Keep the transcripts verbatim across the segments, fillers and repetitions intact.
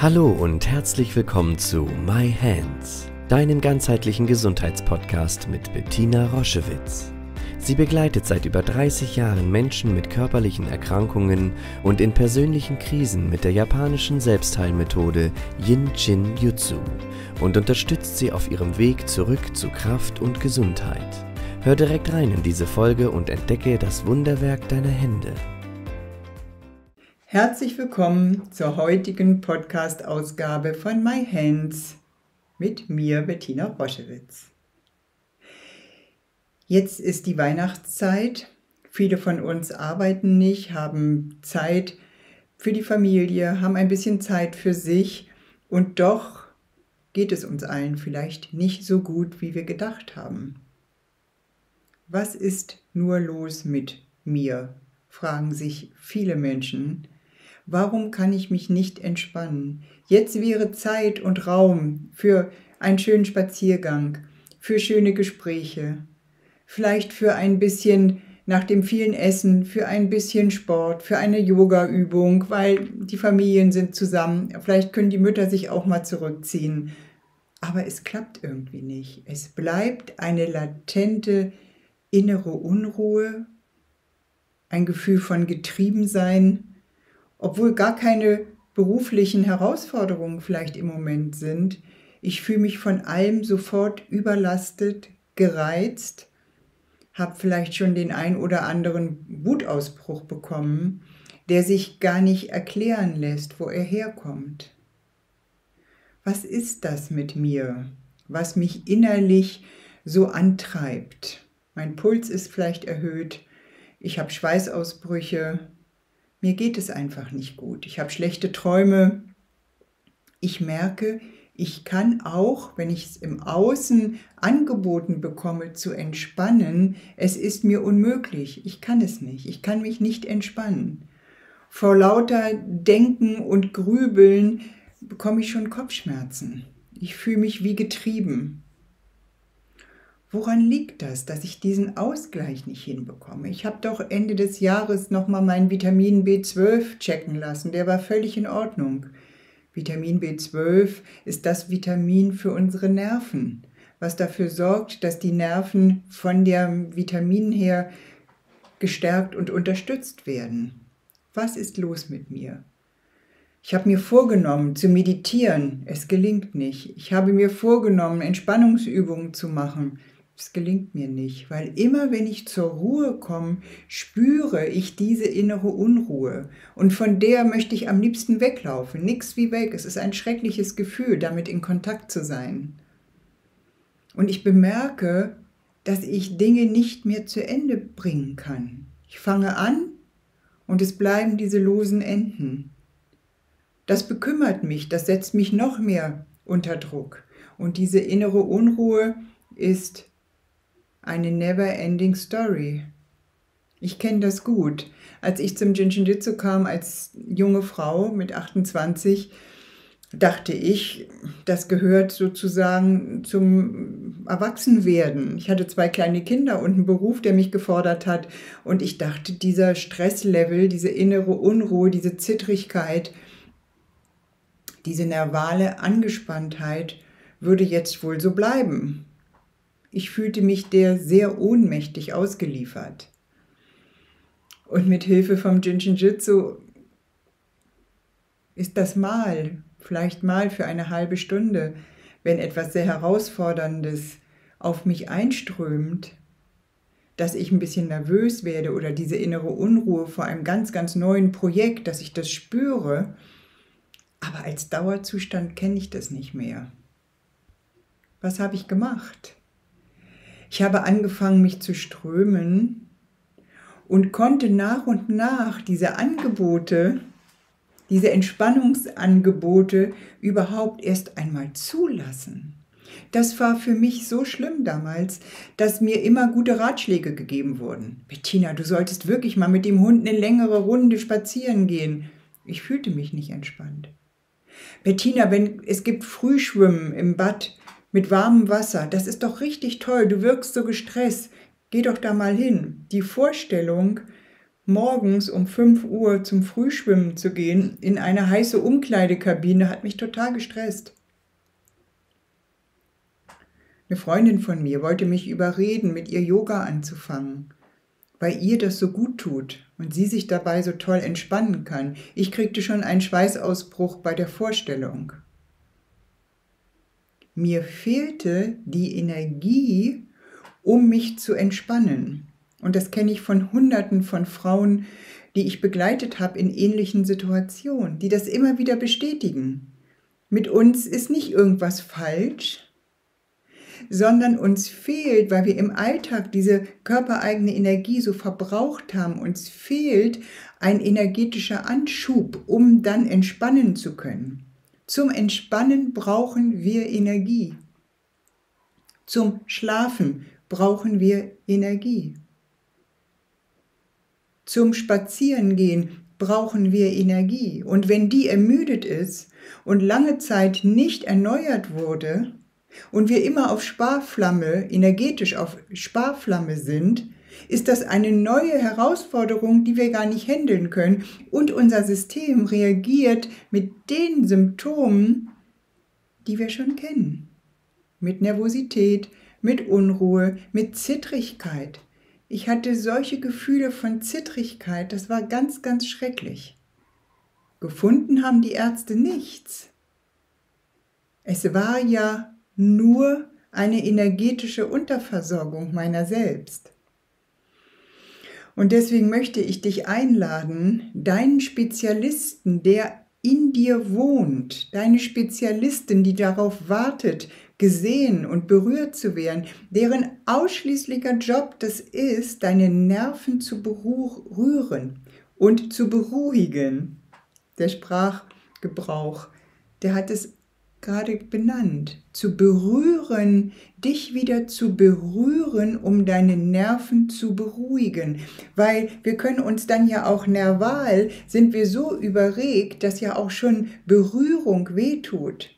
Hallo und herzlich willkommen zu My Hands, deinem ganzheitlichen Gesundheitspodcast mit Bettina Roschewitz. Sie begleitet seit über dreißig Jahren Menschen mit körperlichen Erkrankungen und in persönlichen Krisen mit der japanischen Selbstheilmethode Yin-Chin Jutsu und unterstützt sie auf ihrem Weg zurück zu Kraft und Gesundheit. Hör direkt rein in diese Folge und entdecke das Wunderwerk deiner Hände. Herzlich willkommen zur heutigen Podcast-Ausgabe von My Hands mit mir, Bettina Roschewitz. Jetzt ist die Weihnachtszeit. Viele von uns arbeiten nicht, haben Zeit für die Familie, haben ein bisschen Zeit für sich und doch geht es uns allen vielleicht nicht so gut, wie wir gedacht haben. Was ist nur los mit mir? Fragen sich viele Menschen. Warum kann ich mich nicht entspannen? Jetzt wäre Zeit und Raum für einen schönen Spaziergang, für schöne Gespräche, vielleicht für ein bisschen nach dem vielen Essen, für ein bisschen Sport, für eine Yoga-Übung, weil die Familien sind zusammen. Vielleicht können die Mütter sich auch mal zurückziehen. Aber es klappt irgendwie nicht. Es bleibt eine latente innere Unruhe, ein Gefühl von Getriebensein, obwohl gar keine beruflichen Herausforderungen vielleicht im Moment sind. Ich fühle mich von allem sofort überlastet, gereizt, habe vielleicht schon den ein oder anderen Wutausbruch bekommen, der sich gar nicht erklären lässt, wo er herkommt. Was ist das mit mir, was mich innerlich so antreibt? Mein Puls ist vielleicht erhöht, ich habe Schweißausbrüche, mir geht es einfach nicht gut. Ich habe schlechte Träume. Ich merke, ich kann auch, wenn ich es im Außen angeboten bekomme, zu entspannen, es ist mir unmöglich. Ich kann es nicht. Ich kann mich nicht entspannen. Vor lauter Denken und Grübeln bekomme ich schon Kopfschmerzen. Ich fühle mich wie getrieben. Woran liegt das, dass ich diesen Ausgleich nicht hinbekomme? Ich habe doch Ende des Jahres nochmal meinen Vitamin B zwölf checken lassen. Der war völlig in Ordnung. Vitamin B zwölf ist das Vitamin für unsere Nerven, was dafür sorgt, dass die Nerven von der Vitamin her gestärkt und unterstützt werden. Was ist los mit mir? Ich habe mir vorgenommen, zu meditieren. Es gelingt nicht. Ich habe mir vorgenommen, Entspannungsübungen zu machen. Es gelingt mir nicht, weil immer, wenn ich zur Ruhe komme, spüre ich diese innere Unruhe. Und von der möchte ich am liebsten weglaufen. Nix wie weg. Es ist ein schreckliches Gefühl, damit in Kontakt zu sein. Und ich bemerke, dass ich Dinge nicht mehr zu Ende bringen kann. Ich fange an und es bleiben diese losen Enden. Das bekümmert mich, das setzt mich noch mehr unter Druck. Und diese innere Unruhe ist eine never-ending story. Ich kenne das gut. Als ich zum Jinshin-Jitsu kam, als junge Frau mit achtundzwanzig, dachte ich, das gehört sozusagen zum Erwachsenwerden. Ich hatte zwei kleine Kinder und einen Beruf, der mich gefordert hat. Und ich dachte, dieser Stresslevel, diese innere Unruhe, diese Zittrigkeit, diese nervale Angespanntheit würde jetzt wohl so bleiben. Ich fühlte mich der sehr ohnmächtig ausgeliefert. Und mit Hilfe vom Jinshin-Jitsu ist das mal, vielleicht mal für eine halbe Stunde, wenn etwas sehr Herausforderndes auf mich einströmt, dass ich ein bisschen nervös werde oder diese innere Unruhe vor einem ganz, ganz neuen Projekt, dass ich das spüre. Aber als Dauerzustand kenne ich das nicht mehr. Was habe ich gemacht? Ich habe angefangen, mich zu strömen und konnte nach und nach diese Angebote, diese Entspannungsangebote überhaupt erst einmal zulassen. Das war für mich so schlimm damals, dass mir immer gute Ratschläge gegeben wurden. Bettina, du solltest wirklich mal mit dem Hund eine längere Runde spazieren gehen. Ich fühlte mich nicht entspannt. Bettina, wenn, es gibt Frühschwimmen im Bad mit warmem Wasser. Das ist doch richtig toll. Du wirkst so gestresst. Geh doch da mal hin. Die Vorstellung, morgens um fünf Uhr zum Frühschwimmen zu gehen in eine heiße Umkleidekabine hat mich total gestresst. Eine Freundin von mir wollte mich überreden, mit ihr Yoga anzufangen, weil ihr das so gut tut und sie sich dabei so toll entspannen kann. Ich kriegte schon einen Schweißausbruch bei der Vorstellung. Mir fehlte die Energie, um mich zu entspannen. Und das kenne ich von Hunderten von Frauen, die ich begleitet habe in ähnlichen Situationen, die das immer wieder bestätigen. Mit uns ist nicht irgendwas falsch, sondern uns fehlt, weil wir im Alltag diese körpereigene Energie so verbraucht haben, uns fehlt ein energetischer Anschub, um dann entspannen zu können. Zum Entspannen brauchen wir Energie. Zum Schlafen brauchen wir Energie. Zum Spazierengehen brauchen wir Energie. Und wenn die ermüdet ist und lange Zeit nicht erneuert wurde und wir immer auf Sparflamme, energetisch auf Sparflamme sind, ist das eine neue Herausforderung, die wir gar nicht handeln können. Und unser System reagiert mit den Symptomen, die wir schon kennen. Mit Nervosität, mit Unruhe, mit Zittrigkeit. Ich hatte solche Gefühle von Zittrigkeit, das war ganz, ganz schrecklich. Gefunden haben die Ärzte nichts. Es war ja nur eine energetische Unterversorgung meiner selbst. Und deswegen möchte ich dich einladen, deinen Spezialisten, der in dir wohnt, deine Spezialistin, die darauf wartet, gesehen und berührt zu werden, deren ausschließlicher Job das ist, deine Nerven zu berühren und zu beruhigen. Der Sprachgebrauch, der hat es gerade benannt. Zu berühren, dich wieder zu berühren, um deine Nerven zu beruhigen. Weil wir können uns dann ja auch nerval, sind wir so überregt, dass ja auch schon Berührung wehtut.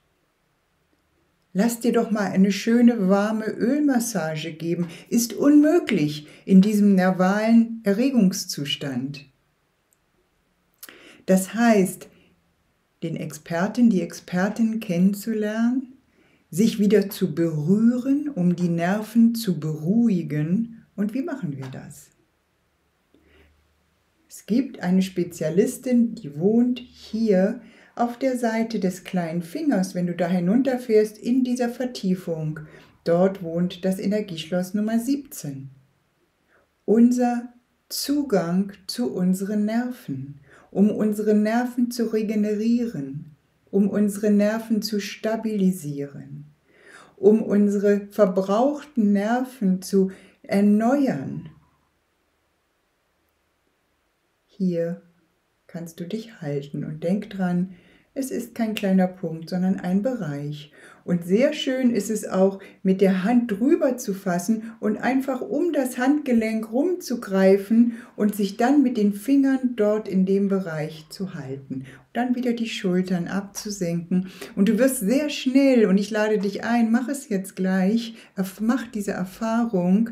Lass dir doch mal eine schöne warme Ölmassage geben. Ist unmöglich in diesem nervalen Erregungszustand. Das heißt, den Experten, die Expertin kennenzulernen, sich wieder zu berühren, um die Nerven zu beruhigen. Und wie machen wir das? Es gibt eine Spezialistin, die wohnt hier auf der Seite des kleinen Fingers, wenn du da hinunterfährst, in dieser Vertiefung, dort wohnt das Energieschloss Nummer siebzehn. Unser Zugang zu unseren Nerven, um unsere Nerven zu regenerieren, um unsere Nerven zu stabilisieren, um unsere verbrauchten Nerven zu erneuern. Hier kannst du dich halten und denk dran, es ist kein kleiner Punkt, sondern ein Bereich. Und sehr schön ist es auch, mit der Hand drüber zu fassen und einfach um das Handgelenk rumzugreifen und sich dann mit den Fingern dort in dem Bereich zu halten. Und dann wieder die Schultern abzusenken. Und du wirst sehr schnell, und ich lade dich ein, mach es jetzt gleich, mach diese Erfahrung,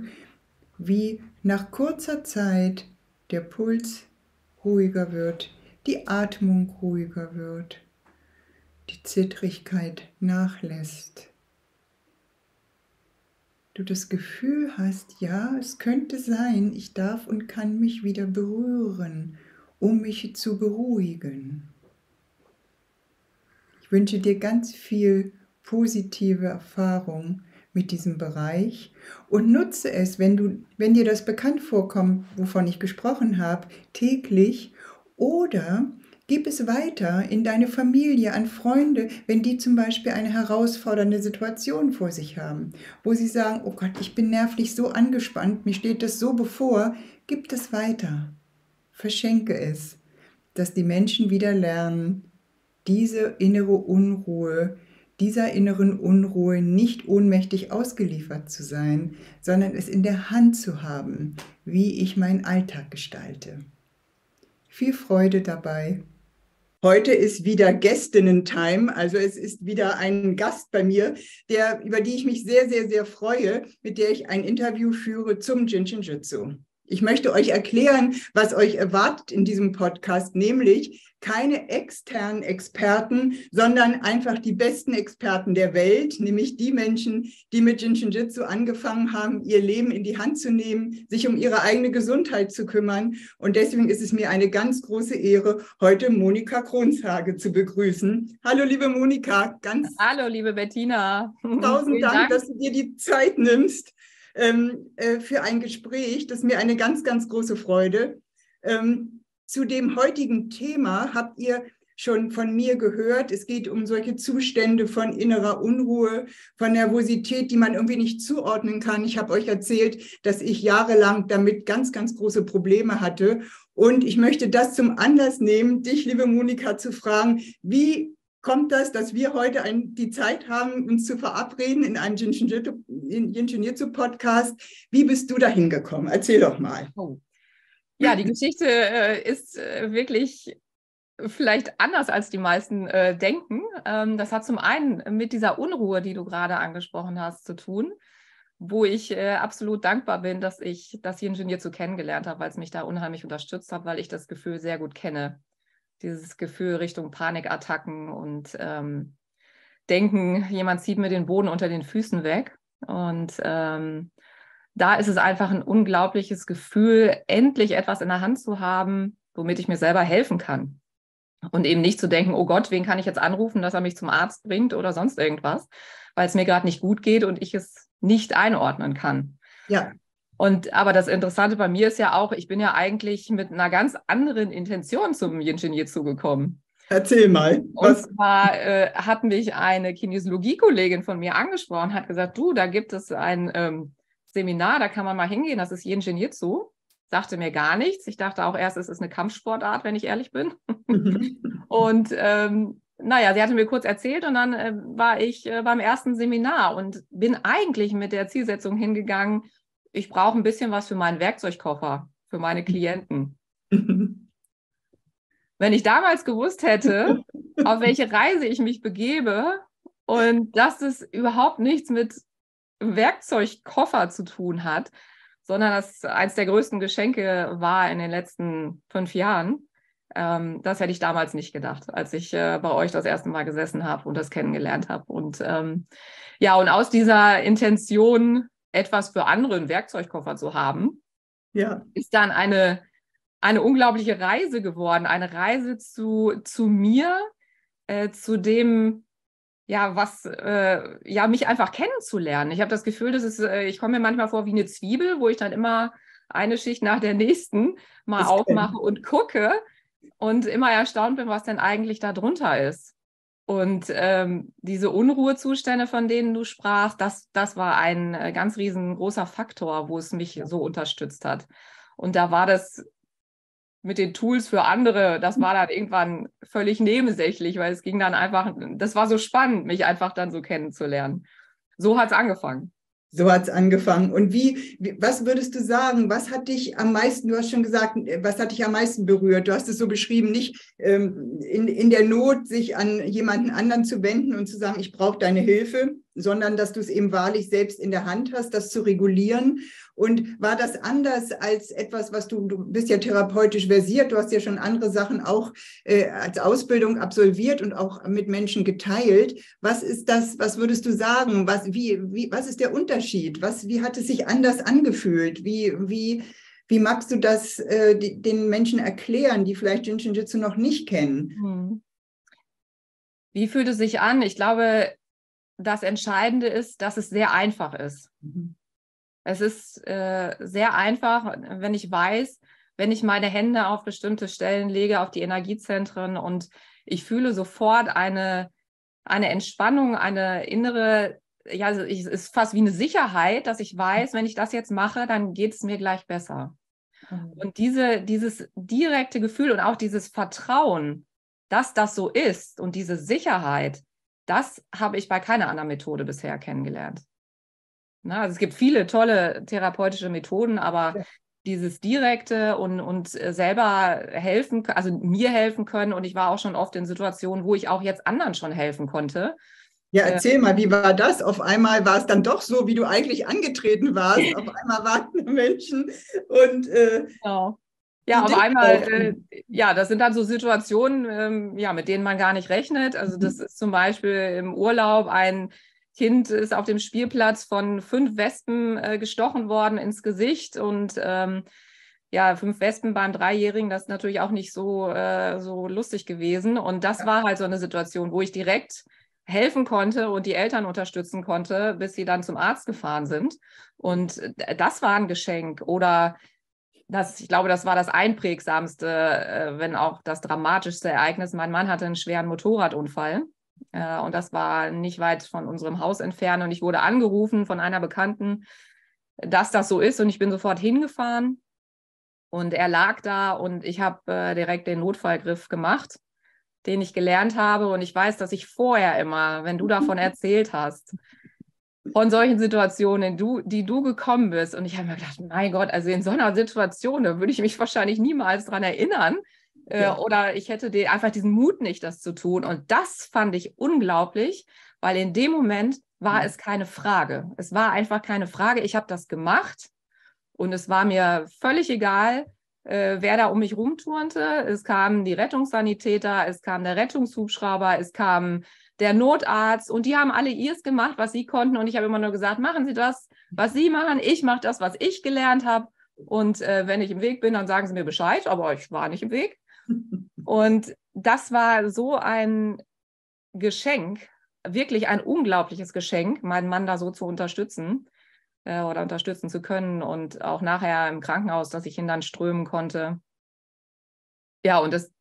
wie nach kurzer Zeit der Puls ruhiger wird, die Atmung ruhiger wird, die Zittrigkeit nachlässt. Du das Gefühl hast, ja, es könnte sein, ich darf und kann mich wieder berühren, um mich zu beruhigen. Ich wünsche dir ganz viel positive Erfahrung mit diesem Bereich und nutze es, wenn, du, wenn dir das bekannt vorkommt, wovon ich gesprochen habe, täglich. Oder gib es weiter in deine Familie, an Freunde, wenn die zum Beispiel eine herausfordernde Situation vor sich haben, wo sie sagen, oh Gott, ich bin nervlich so angespannt, mir steht das so bevor, gib es weiter, verschenke es, dass die Menschen wieder lernen, diese innere Unruhe, dieser inneren Unruhe nicht ohnmächtig ausgeliefert zu sein, sondern es in der Hand zu haben, wie ich meinen Alltag gestalte. Viel Freude dabei. Heute ist wieder Gästinnen-Time, also es ist wieder ein Gast bei mir, der, über die ich mich sehr, sehr, sehr freue, mit der ich ein Interview führe zum Jinshin Jutsu. Ich möchte euch erklären, was euch erwartet in diesem Podcast, nämlich keine externen Experten, sondern einfach die besten Experten der Welt, nämlich die Menschen, die mit Jiu-Jitsu angefangen haben, ihr Leben in die Hand zu nehmen, sich um ihre eigene Gesundheit zu kümmern. Und deswegen ist es mir eine ganz große Ehre, heute Monika Kronshage zu begrüßen. Hallo, liebe Monika. Ganz Hallo, liebe Bettina. Tausend Dank, Dank, dass du dir die Zeit nimmst für ein Gespräch. Das ist mir eine ganz, ganz große Freude. Zu dem heutigen Thema habt ihr schon von mir gehört. Es geht um solche Zustände von innerer Unruhe, von Nervosität, die man irgendwie nicht zuordnen kann. Ich habe euch erzählt, dass ich jahrelang damit ganz, ganz große Probleme hatte. Und ich möchte das zum Anlass nehmen, dich, liebe Monika, zu fragen, wie kommt das, dass wir heute ein, die Zeit haben, uns zu verabreden in einem Jiu-Jitsu-Podcast? Wie bist du dahin gekommen? Erzähl doch mal. Oh. Ja, die Geschichte äh, ist äh, wirklich vielleicht anders, als die meisten äh, denken. Ähm, das hat zum einen mit dieser Unruhe, die du gerade angesprochen hast, zu tun, wo ich äh, absolut dankbar bin, dass ich das Jiu-Jitsu kennengelernt habe, weil es mich da unheimlich unterstützt hat, weil ich das Gefühl sehr gut kenne. Dieses Gefühl Richtung Panikattacken und ähm, Denken, jemand zieht mir den Boden unter den Füßen weg. Und ähm, da ist es einfach ein unglaubliches Gefühl, endlich etwas in der Hand zu haben, womit ich mir selber helfen kann. Und eben nicht zu denken, oh Gott, wen kann ich jetzt anrufen, dass er mich zum Arzt bringt oder sonst irgendwas, weil es mir gerade nicht gut geht und ich es nicht einordnen kann. Ja. Und aber das Interessante bei mir ist ja auch, ich bin ja eigentlich mit einer ganz anderen Intention zum Jiu-Jitsu gekommen. Erzähl mal. Was? Und zwar äh, hat mich eine Kinesiologie-Kollegin von mir angesprochen, hat gesagt, du, da gibt es ein ähm, Seminar, da kann man mal hingehen, das ist Jiu-Jitsu. Dachte mir gar nichts. Ich dachte auch erst, es ist eine Kampfsportart, wenn ich ehrlich bin. Und ähm, naja, sie hatte mir kurz erzählt und dann äh, war ich äh, beim ersten Seminar und bin eigentlich mit der Zielsetzung hingegangen, ich brauche ein bisschen was für meinen Werkzeugkoffer, für meine Klienten. Wenn ich damals gewusst hätte, auf welche Reise ich mich begebe und dass es überhaupt nichts mit Werkzeugkoffer zu tun hat, sondern dass eins der größten Geschenke war in den letzten fünf Jahren, ähm, das hätte ich damals nicht gedacht, als ich äh, bei euch das erste Mal gesessen habe und das kennengelernt habe. Und ähm, ja, und aus dieser Intention, etwas für andere, einen Werkzeugkoffer zu haben, ja, ist dann eine, eine unglaubliche Reise geworden, eine Reise zu, zu mir, äh, zu dem, ja, was, äh, ja, mich einfach kennenzulernen. Ich habe das Gefühl, das ist, äh, ich komme mir manchmal vor wie eine Zwiebel, wo ich dann immer eine Schicht nach der nächsten mal das aufmache kann. Und gucke und immer erstaunt bin, was denn eigentlich da drunter ist. Und ähm, diese Unruhezustände, von denen du sprachst, das, das war ein ganz riesengroßer Faktor, wo es mich so unterstützt hat. Und da war das mit den Tools für andere, das war dann irgendwann völlig nebensächlich, weil es ging dann einfach, das war so spannend, mich einfach dann so kennenzulernen. So hat es angefangen. So hat es angefangen. Und wie, was würdest du sagen, was hat dich am meisten, du hast schon gesagt, was hat dich am meisten berührt? Du hast es so beschrieben, nicht ähm, in, in der Not, sich an jemanden anderen zu wenden und zu sagen, ich brauche deine Hilfe, sondern dass du es eben wahrlich selbst in der Hand hast, das zu regulieren. Und war das anders als etwas, was du, du bist ja therapeutisch versiert, du hast ja schon andere Sachen auch äh, als Ausbildung absolviert und auch mit Menschen geteilt. Was ist das, was würdest du sagen, was, wie, wie, was ist der Unterschied? Was, wie hat es sich anders angefühlt? Wie, wie, wie magst du das äh, die, den Menschen erklären, die vielleicht Jiu-Jitsu noch nicht kennen? Hm. Wie fühlt es sich an? Ich glaube, das Entscheidende ist, dass es sehr einfach ist. Mhm. Es ist äh, sehr einfach, wenn ich weiß, wenn ich meine Hände auf bestimmte Stellen lege, auf die Energiezentren und ich fühle sofort eine, eine Entspannung, eine innere, ja, es ist fast wie eine Sicherheit, dass ich weiß, wenn ich das jetzt mache, dann geht es mir gleich besser. Mhm. Und diese, dieses direkte Gefühl und auch dieses Vertrauen, dass das so ist und diese Sicherheit, das habe ich bei keiner anderen Methode bisher kennengelernt. Na, also es gibt viele tolle therapeutische Methoden, aber ja, dieses direkte und, und selber helfen, also mir helfen können. Und ich war auch schon oft in Situationen, wo ich auch jetzt anderen schon helfen konnte, Ja, erzähl ja. mal, wie war das? Auf einmal war es dann doch so, wie du eigentlich angetreten warst. Auf einmal warten Menschen und äh, genau. Ja, auf einmal, äh, ja, das sind dann so Situationen, ähm, ja, mit denen man gar nicht rechnet. Also das ist zum Beispiel im Urlaub, ein Kind ist auf dem Spielplatz von fünf Wespen äh, gestochen worden ins Gesicht und ähm, ja, fünf Wespen beim Dreijährigen, das ist natürlich auch nicht so, äh, so lustig gewesen. Und das war halt so eine Situation, wo ich direkt helfen konnte und die Eltern unterstützen konnte, bis sie dann zum Arzt gefahren sind. Und das war ein Geschenk oder... Das, ich glaube, das war das einprägsamste, wenn auch das dramatischste Ereignis. Mein Mann hatte einen schweren Motorradunfall und das war nicht weit von unserem Haus entfernt. Und ich wurde angerufen von einer Bekannten, dass das so ist und ich bin sofort hingefahren und er lag da und ich habe direkt den Notfallgriff gemacht, den ich gelernt habe. Und ich weiß, dass ich vorher immer, wenn du davon erzählt hast, von solchen Situationen, du, die du gekommen bist. Und ich habe mir gedacht, mein Gott, also in so einer Situation, da würde ich mich wahrscheinlich niemals dran erinnern. Ja. Äh, oder ich hätte den, einfach diesen Mut nicht, das zu tun. Und das fand ich unglaublich, weil in dem Moment war es keine Frage. Es war einfach keine Frage. Ich habe das gemacht und es war mir völlig egal, äh, wer da um mich rumturnte. Es kamen die Rettungssanitäter, es kam der Rettungshubschrauber, es kamen der Notarzt und die haben alle ihrs gemacht, was sie konnten und ich habe immer nur gesagt, machen Sie das, was Sie machen, ich mache das, was ich gelernt habe und äh, wenn ich im Weg bin, dann sagen Sie mir Bescheid, aber ich war nicht im Weg und das war so ein Geschenk, wirklich ein unglaubliches Geschenk, meinen Mann da so zu unterstützen äh, oder unterstützen zu können und auch nachher im Krankenhaus, dass ich ihn dann strömen konnte. Ja, und das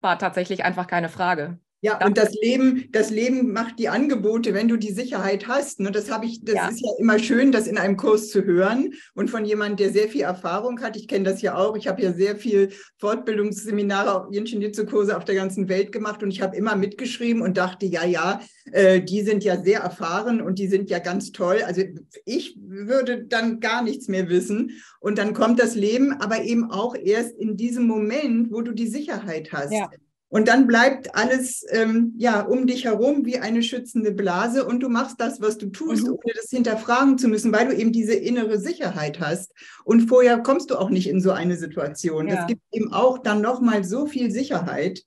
war tatsächlich einfach keine Frage. Ja, und das Leben, das Leben macht die Angebote, wenn du die Sicherheit hast. Und das habe ich, das ja. ist ja immer schön, das in einem Kurs zu hören und von jemandem, der sehr viel Erfahrung hat. Ich kenne das ja auch. Ich habe ja sehr viel Fortbildungsseminare, Jenschen-Jitze-Kurse auf der ganzen Welt gemacht und ich habe immer mitgeschrieben und dachte, ja, ja, äh, die sind ja sehr erfahren und die sind ja ganz toll. Also ich würde dann gar nichts mehr wissen. Und dann kommt das Leben, aber eben auch erst in diesem Moment, wo du die Sicherheit hast. Ja. Und dann bleibt alles ähm, ja, um dich herum wie eine schützende Blase und du machst das, was du tust, ohne das hinterfragen zu müssen, weil du eben diese innere Sicherheit hast. Und vorher kommst du auch nicht in so eine Situation. Ja. Das gibt eben auch dann nochmal so viel Sicherheit.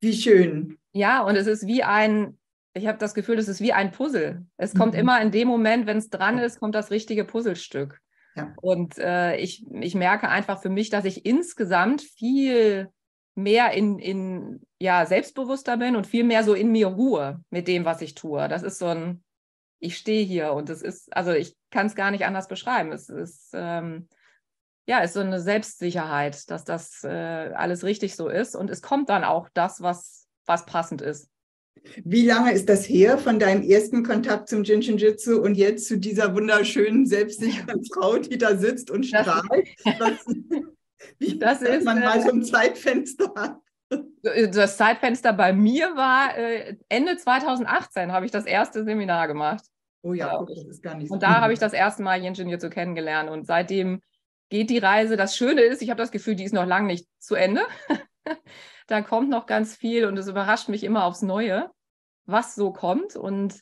Wie schön. Ja, und es ist wie ein, ich habe das Gefühl, es ist wie ein Puzzle. Es kommt mhm. immer in dem Moment, wenn es dran ist, kommt das richtige Puzzlestück. Ja. Und äh, ich, ich merke einfach für mich, dass ich insgesamt viel... mehr in, in ja, selbstbewusster bin und viel mehr so in mir Ruhe mit dem, was ich tue. Das ist so ein, ich stehe hier und das ist, also ich kann es gar nicht anders beschreiben. Es ist, ähm, ja, ist so eine Selbstsicherheit, dass das äh, alles richtig so ist und es kommt dann auch das, was, was passend ist. Wie lange ist das her von deinem ersten Kontakt zum Jinshin Jitsu und jetzt zu dieser wunderschönen, selbstsicheren Frau, die da sitzt und strahlt? Wie das ist, man mal so ein Zeitfenster. Das Zeitfenster bei mir war äh, Ende zweitausendachtzehn habe ich das erste Seminar gemacht. Oh ja, gut, das ist gar nicht so. Und da habe ich das erste Mal Jinshin Jitsu kennengelernt und seitdem geht die Reise. Das Schöne ist, ich habe das Gefühl, die ist noch lange nicht zu Ende. Da kommt noch ganz viel und es überrascht mich immer aufs Neue, was so kommt und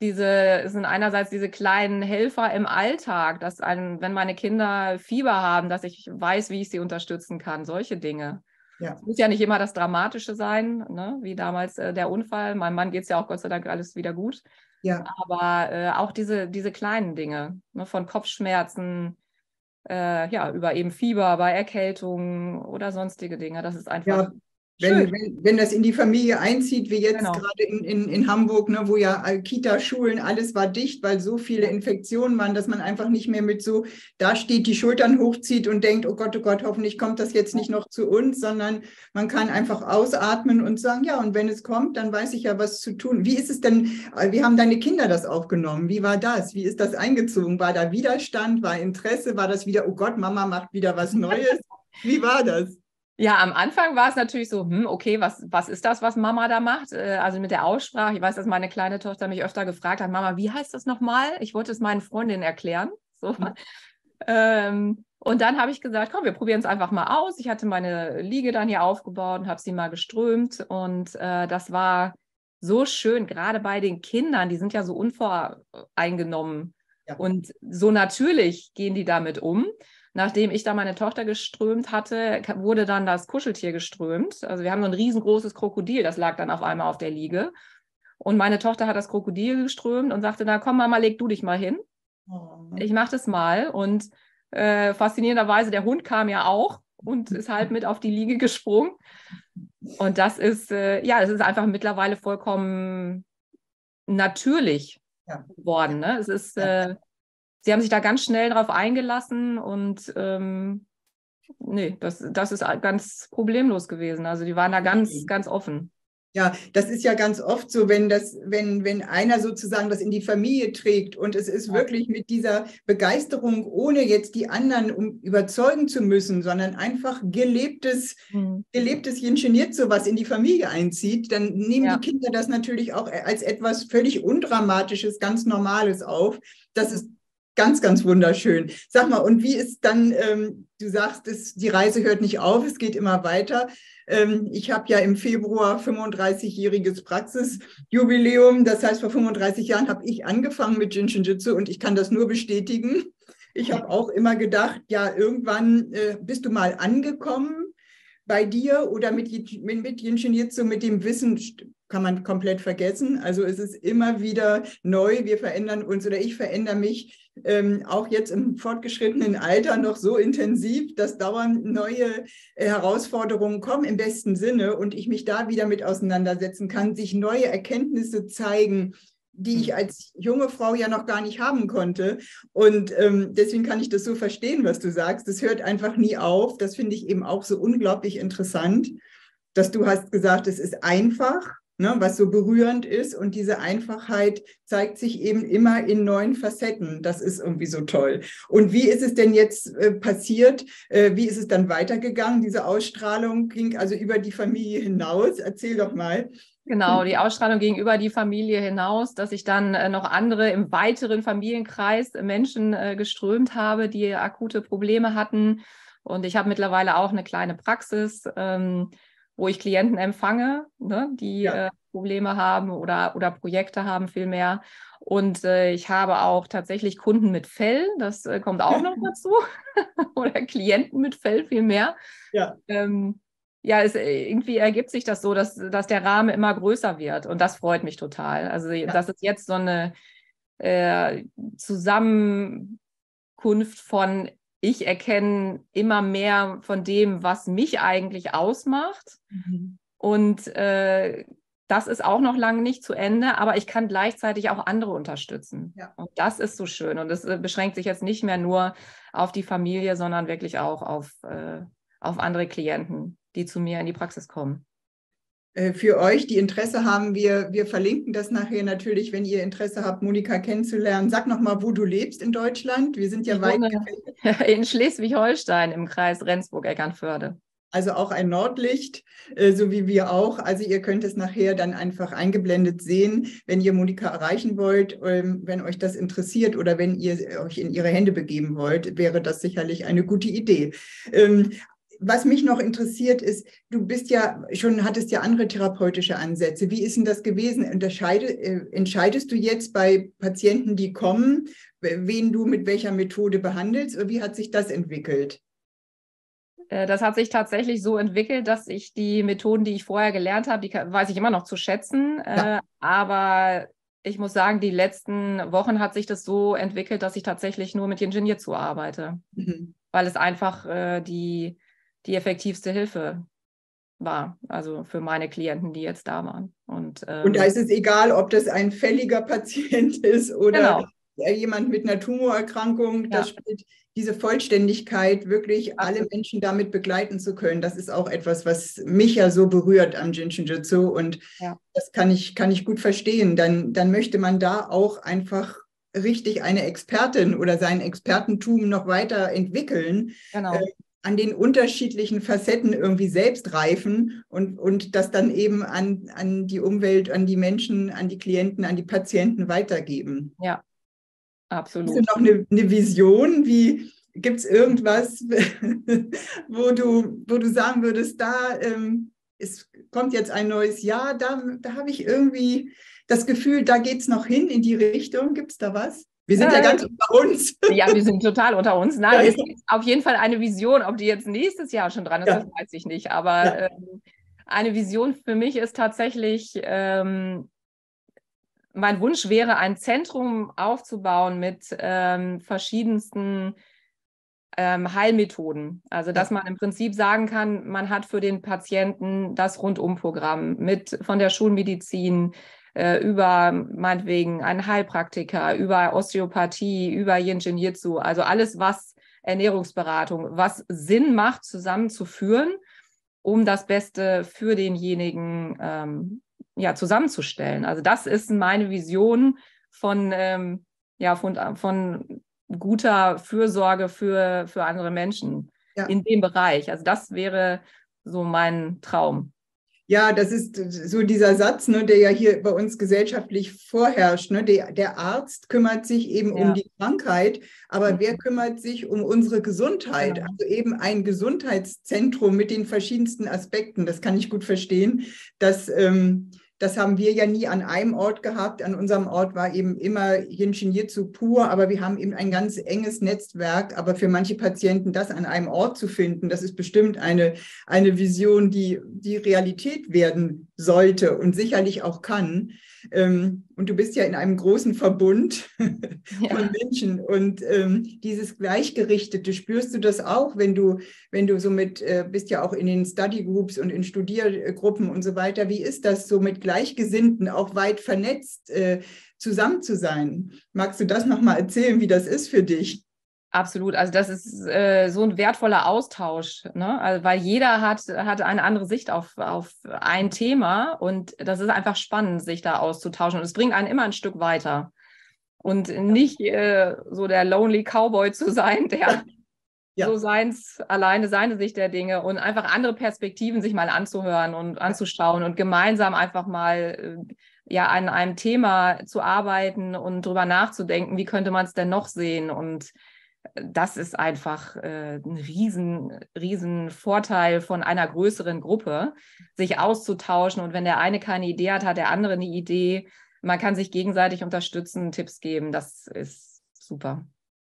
Diese es sind einerseits diese kleinen Helfer im Alltag, dass ein, wenn meine Kinder Fieber haben, dass ich weiß, wie ich sie unterstützen kann, solche Dinge. Ja. Es muss ja nicht immer das Dramatische sein, ne? Wie damals äh, der Unfall. Meinem Mann geht es ja auch Gott sei Dank alles wieder gut. Ja. Aber äh, auch diese, diese kleinen Dinge, ne? Von Kopfschmerzen, äh, ja, über eben Fieber, bei Erkältungen oder sonstige Dinge. Das ist einfach... Ja. Wenn, wenn, wenn das in die Familie einzieht, wie jetzt genau. gerade in, in, in Hamburg, ne, wo ja Kita, Schulen, alles war dicht, weil so viele Infektionen waren, dass man einfach nicht mehr mit so, da steht, die Schultern hochzieht und denkt, oh Gott, oh Gott, hoffentlich kommt das jetzt nicht noch zu uns, sondern man kann einfach ausatmen und sagen, ja, und wenn es kommt, dann weiß ich ja, was zu tun. Wie ist es denn, wie haben deine Kinder das aufgenommen? Wie war das? Wie ist das eingezogen? War da Widerstand? War Interesse? War das wieder, oh Gott, Mama macht wieder was Neues? Wie war das? Ja, am Anfang war es natürlich so, hm, okay, was, was ist das, was Mama da macht? Also mit der Aussprache, ich weiß, dass meine kleine Tochter mich öfter gefragt hat, Mama, wie heißt das nochmal? Ich wollte es meinen Freundinnen erklären. So. Mhm. Ähm, und dann habe ich gesagt, komm, wir probieren es einfach mal aus. Ich hatte meine Liege dann hier aufgebaut und habe sie mal geströmt. Und äh, das war so schön, gerade bei den Kindern, die sind ja so unvoreingenommen ja. und so natürlich gehen die damit um. Nachdem ich da meine Tochter geströmt hatte, wurde dann das Kuscheltier geströmt. Also wir haben so ein riesengroßes Krokodil, das lag dann auf einmal auf der Liege. Und meine Tochter hat das Krokodil geströmt und sagte, na komm Mama, leg du dich mal hin. Oh. Ich mach das mal. Und äh, faszinierenderweise, der Hund kam ja auch und ist halt mit auf die Liege gesprungen. Und das ist, äh, ja, es ist einfach mittlerweile vollkommen natürlich ja. geworden. Ne? Es ist... Äh, Sie haben sich da ganz schnell drauf eingelassen und ähm, nee, das, das ist ganz problemlos gewesen. Also die waren da ganz, ganz offen. Ja, das ist ja ganz oft so, wenn, das, wenn, wenn einer sozusagen das in die Familie trägt und es ist wirklich mit dieser Begeisterung, ohne jetzt die anderen um überzeugen zu müssen, sondern einfach gelebtes, mhm. gelebtes Jenscheniert sowas in die Familie einzieht, dann nehmen ja. die Kinder das natürlich auch als etwas völlig Undramatisches, ganz Normales auf. Das ist ganz, ganz wunderschön. Sag mal, und wie ist dann, ähm, du sagst, es, die Reise hört nicht auf, es geht immer weiter. Ähm, ich habe ja im Februar fünfunddreißigjähriges Praxisjubiläum. Das heißt, vor fünfunddreißig Jahren habe ich angefangen mit Jinshin Jitsu und ich kann das nur bestätigen. Ich habe auch immer gedacht, ja, irgendwann äh, bist du mal angekommen bei dir oder mit, mit, mit Jinshin Jitsu, mit dem Wissen, kann man komplett vergessen. Also es ist immer wieder neu. Wir verändern uns oder ich verändere mich ähm, auch jetzt im fortgeschrittenen Alter noch so intensiv, dass dauernd neue äh, Herausforderungen kommen im besten Sinne und ich mich da wieder mit auseinandersetzen kann, sich neue Erkenntnisse zeigen, die ich als junge Frau ja noch gar nicht haben konnte. Und ähm, deswegen kann ich das so verstehen, was du sagst. Das hört einfach nie auf. Das finde ich eben auch so unglaublich interessant, dass du hast gesagt, es ist einfach, ne, was so berührend ist. Und diese Einfachheit zeigt sich eben immer in neuen Facetten. Das ist irgendwie so toll. Und wie ist es denn jetzt äh, passiert? Äh, wie ist es dann weitergegangen? Diese Ausstrahlung ging also über die Familie hinaus. Erzähl doch mal. Genau, die Ausstrahlung ging über die Familie hinaus, dass ich dann äh, noch andere im weiteren Familienkreis Menschen äh, geströmt habe, die akute Probleme hatten. Und ich habe mittlerweile auch eine kleine Praxis, ähm, wo ich Klienten empfange, ne, die ja. äh, Probleme haben oder, oder Projekte haben vielmehr. Und äh, ich habe auch tatsächlich Kunden mit Fell, das äh, kommt auch noch dazu, oder Klienten mit Fell vielmehr. Ja, ähm, ja es, irgendwie ergibt sich das so, dass, dass der Rahmen immer größer wird und das freut mich total. Also ja. das ist jetzt so eine äh, Zusammenkunft von ich erkenne immer mehr von dem, was mich eigentlich ausmacht. Mhm. Und äh, das ist auch noch lange nicht zu Ende, aber ich kann gleichzeitig auch andere unterstützen. Ja. Und das ist so schön. Und es äh, beschränkt sich jetzt nicht mehr nur auf die Familie, sondern wirklich auch auf, äh, auf andere Klienten, die zu mir in die Praxis kommen. Für euch, die Interesse haben, wir, wir verlinken das nachher natürlich, wenn ihr Interesse habt, Monika kennenzulernen. Sag nochmal, wo du lebst in Deutschland. Wir sind ja ich weit wohne in Schleswig-Holstein im Kreis Rendsburg-Eckernförde. Also auch ein Nordlicht, so wie wir auch. Also ihr könnt es nachher dann einfach eingeblendet sehen, wenn ihr Monika erreichen wollt, wenn euch das interessiert oder wenn ihr euch in ihre Hände begeben wollt, wäre das sicherlich eine gute Idee. Was mich noch interessiert ist, du bist ja schon, hattest ja andere therapeutische Ansätze. Wie ist denn das gewesen? Unterscheide, äh, entscheidest du jetzt bei Patienten, die kommen, wen du mit welcher Methode behandelst? Oder wie hat sich das entwickelt? Das hat sich tatsächlich so entwickelt, dass ich die Methoden, die ich vorher gelernt habe, die weiß ich immer noch zu schätzen. Ja. Äh, aber ich muss sagen, die letzten Wochen hat sich das so entwickelt, dass ich tatsächlich nur mit Jinshin Jitsu arbeite, mhm. weil es einfach äh, die... die effektivste Hilfe war, also für meine Klienten, die jetzt da waren. Und, ähm, und da ist es egal, ob das ein fälliger Patient ist oder genau. jemand mit einer Tumorerkrankung, ja. das spielt diese Vollständigkeit, wirklich alle Menschen damit begleiten zu können, das ist auch etwas, was mich ja so berührt am Jinshin Jitsu und ja. das kann ich, kann ich gut verstehen. Dann, dann möchte man da auch einfach richtig eine Expertin oder sein Expertentum noch weiter entwickeln. Genau. Äh, an den unterschiedlichen Facetten irgendwie selbst reifen und, und das dann eben an, an die Umwelt, an die Menschen, an die Klienten, an die Patienten weitergeben. Ja, absolut. Hast du noch eine, eine Vision? Wie, gibt es irgendwas, wo, du, wo du sagen würdest, da ähm, es kommt jetzt ein neues Jahr, da, da habe ich irgendwie das Gefühl, da geht es noch hin in die Richtung. Gibt es da was? Wir sind ja, ja ganz unter uns. Ja, wir sind total unter uns. Nein, ja, ja. Es ist auf jeden Fall eine Vision, ob die jetzt nächstes Jahr schon dran ist, ja. Das weiß ich nicht. Aber ja. ähm, eine Vision für mich ist tatsächlich, ähm, mein Wunsch wäre, ein Zentrum aufzubauen mit ähm, verschiedensten ähm, Heilmethoden. Also, dass man im Prinzip sagen kann, man hat für den Patienten das Rundumprogramm mit von der Schulmedizin, über meinetwegen einen Heilpraktiker, über Osteopathie, über Yin-Shin Jitsu, also alles, was Ernährungsberatung, was Sinn macht, zusammenzuführen, um das Beste für denjenigen ähm, ja, zusammenzustellen. Also das ist meine Vision von, ähm, ja, von, von guter Fürsorge für, für andere Menschen ja. in dem Bereich. Also das wäre so mein Traum. Ja, das ist so dieser Satz, ne, der ja hier bei uns gesellschaftlich vorherrscht. Ne? Der, der Arzt kümmert sich eben ja. um die Krankheit, aber mhm. wer kümmert sich um unsere Gesundheit? Ja. Also eben ein Gesundheitszentrum mit den verschiedensten Aspekten, das kann ich gut verstehen. Das, ähm, das haben wir ja nie an einem Ort gehabt. An unserem Ort war eben immer Yin-Shin Jitsu pur, aber wir haben eben ein ganz enges Netzwerk. Aber für manche Patienten das an einem Ort zu finden, das ist bestimmt eine, eine Vision, die, die Realität werden sollte und sicherlich auch kann. Und du bist ja in einem großen Verbund ja. von Menschen. Und dieses Gleichgerichtete, spürst du das auch, wenn du, wenn du so mit, bist ja auch in den Study Groups und in Studiergruppen und so weiter. Wie ist das so, mit Gleichgesinnten auch weit vernetzt zusammen zu sein? Magst du das nochmal erzählen, wie das ist für dich? Absolut, also das ist äh, so ein wertvoller Austausch, ne? Also, weil jeder hat, hat eine andere Sicht auf, auf ein Thema und das ist einfach spannend, sich da auszutauschen und es bringt einen immer ein Stück weiter und nicht äh, so der Lonely Cowboy zu sein, der ja. so seins, alleine seine Sicht der Dinge und einfach andere Perspektiven sich mal anzuhören und anzuschauen und gemeinsam einfach mal äh, ja an einem Thema zu arbeiten und drüber nachzudenken, wie könnte man es denn noch sehen und das ist einfach äh, ein riesen, riesen Vorteil von einer größeren Gruppe, sich auszutauschen. Und wenn der eine keine Idee hat, hat der andere eine Idee. Man kann sich gegenseitig unterstützen, Tipps geben. Das ist super.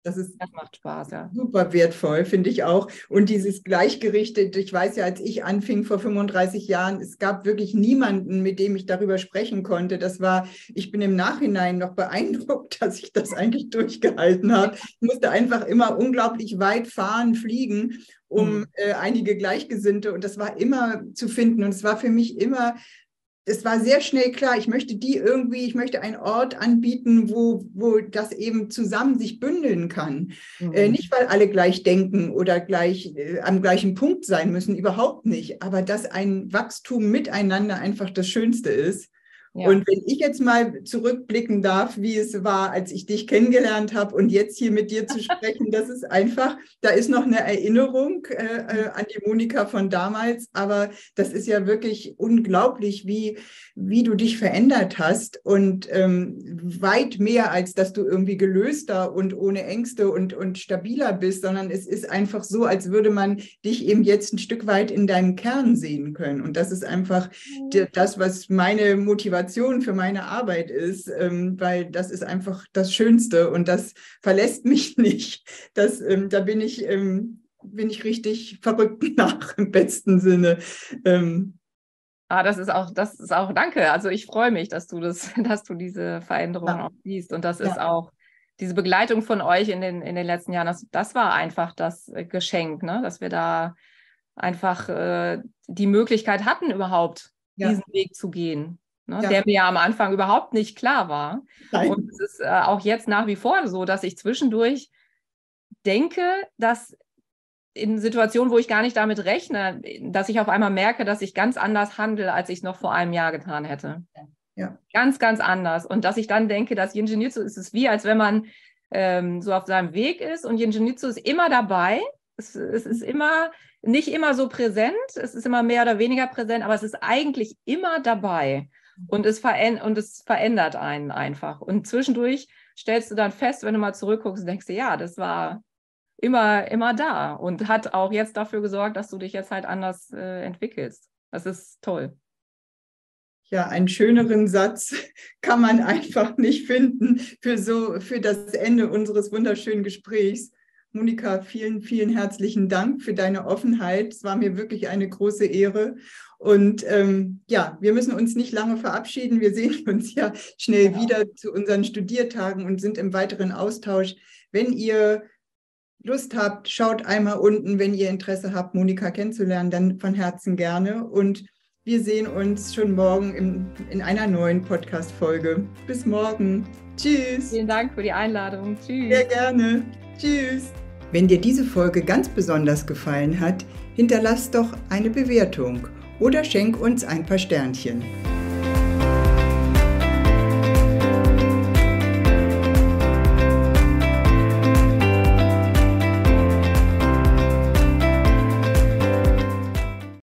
Das ist das macht Spaß, ja. Super wertvoll, finde ich auch. Und dieses Gleichgerichtete, ich weiß ja, als ich anfing vor fünfunddreißig Jahren, es gab wirklich niemanden, mit dem ich darüber sprechen konnte. Das war, ich bin im Nachhinein noch beeindruckt, dass ich das eigentlich durchgehalten habe. Ich musste einfach immer unglaublich weit fahren, fliegen, um äh, einige Gleichgesinnte. Und das war immer zu finden. Und es war für mich immer... Es war sehr schnell klar, ich möchte die irgendwie, ich möchte einen Ort anbieten, wo, wo das eben zusammen sich bündeln kann. Mhm. Äh, nicht, weil alle gleich denken oder gleich äh, am gleichen Punkt sein müssen, überhaupt nicht. Aber dass ein Wachstum miteinander einfach das Schönste ist. Ja. Und wenn ich jetzt mal zurückblicken darf, wie es war, als ich dich kennengelernt habe und jetzt hier mit dir zu sprechen, das ist einfach, da ist noch eine Erinnerung äh, an die Monika von damals, aber das ist ja wirklich unglaublich, wie, wie du dich verändert hast und ähm, weit mehr, als dass du irgendwie gelöster und ohne Ängste und, und stabiler bist, sondern es ist einfach so, als würde man dich eben jetzt ein Stück weit in deinem Kern sehen können. Und das ist einfach die, das, was meine Motivation für meine Arbeit ist, weil das ist einfach das Schönste und das verlässt mich nicht. Das, da bin ich, bin ich richtig verrückt nach im besten Sinne. Ah, das ist auch, das ist auch, danke. Also ich freue mich, dass du das, dass du diese Veränderungen ja. auch siehst und das ja. ist auch diese Begleitung von euch in den, in den letzten Jahren. Das, das war einfach das Geschenk, ne? Dass wir da einfach äh, die Möglichkeit hatten, überhaupt ja. diesen Weg zu gehen. Ne, ja. Der mir ja am Anfang überhaupt nicht klar war. Nein. Und es ist äh, auch jetzt nach wie vor so, dass ich zwischendurch denke, dass in Situationen, wo ich gar nicht damit rechne, dass ich auf einmal merke, dass ich ganz anders handle, als ich es noch vor einem Jahr getan hätte. Ja. Ganz, ganz anders. Und dass ich dann denke, dass Yin-Shin Jitsu ist es wie, als wenn man ähm, so auf seinem Weg ist und Yin-Shin Jitsu ist immer dabei. Es, es ist immer nicht immer so präsent, es ist immer mehr oder weniger präsent, aber es ist eigentlich immer dabei. Und es, und es verändert einen einfach. Und zwischendurch stellst du dann fest, wenn du mal zurückguckst, denkst du, ja, das war immer, immer da und hat auch jetzt dafür gesorgt, dass du dich jetzt halt anders äh, entwickelst. Das ist toll. Ja, einen schöneren Satz kann man einfach nicht finden für, so, für das Ende unseres wunderschönen Gesprächs. Monika, vielen, vielen herzlichen Dank für deine Offenheit. Es war mir wirklich eine große Ehre. Und ähm, ja, wir müssen uns nicht lange verabschieden. Wir sehen uns ja schnell genau. wieder zu unseren Studiertagen und sind im weiteren Austausch. Wenn ihr Lust habt, schaut einmal unten, wenn ihr Interesse habt, Monika kennenzulernen, dann von Herzen gerne. Und wir sehen uns schon morgen im, in einer neuen Podcast-Folge. Bis morgen. Tschüss. Vielen Dank für die Einladung. Tschüss. Sehr gerne. Tschüss. Wenn dir diese Folge ganz besonders gefallen hat, hinterlass doch eine Bewertung oder schenk uns ein paar Sternchen.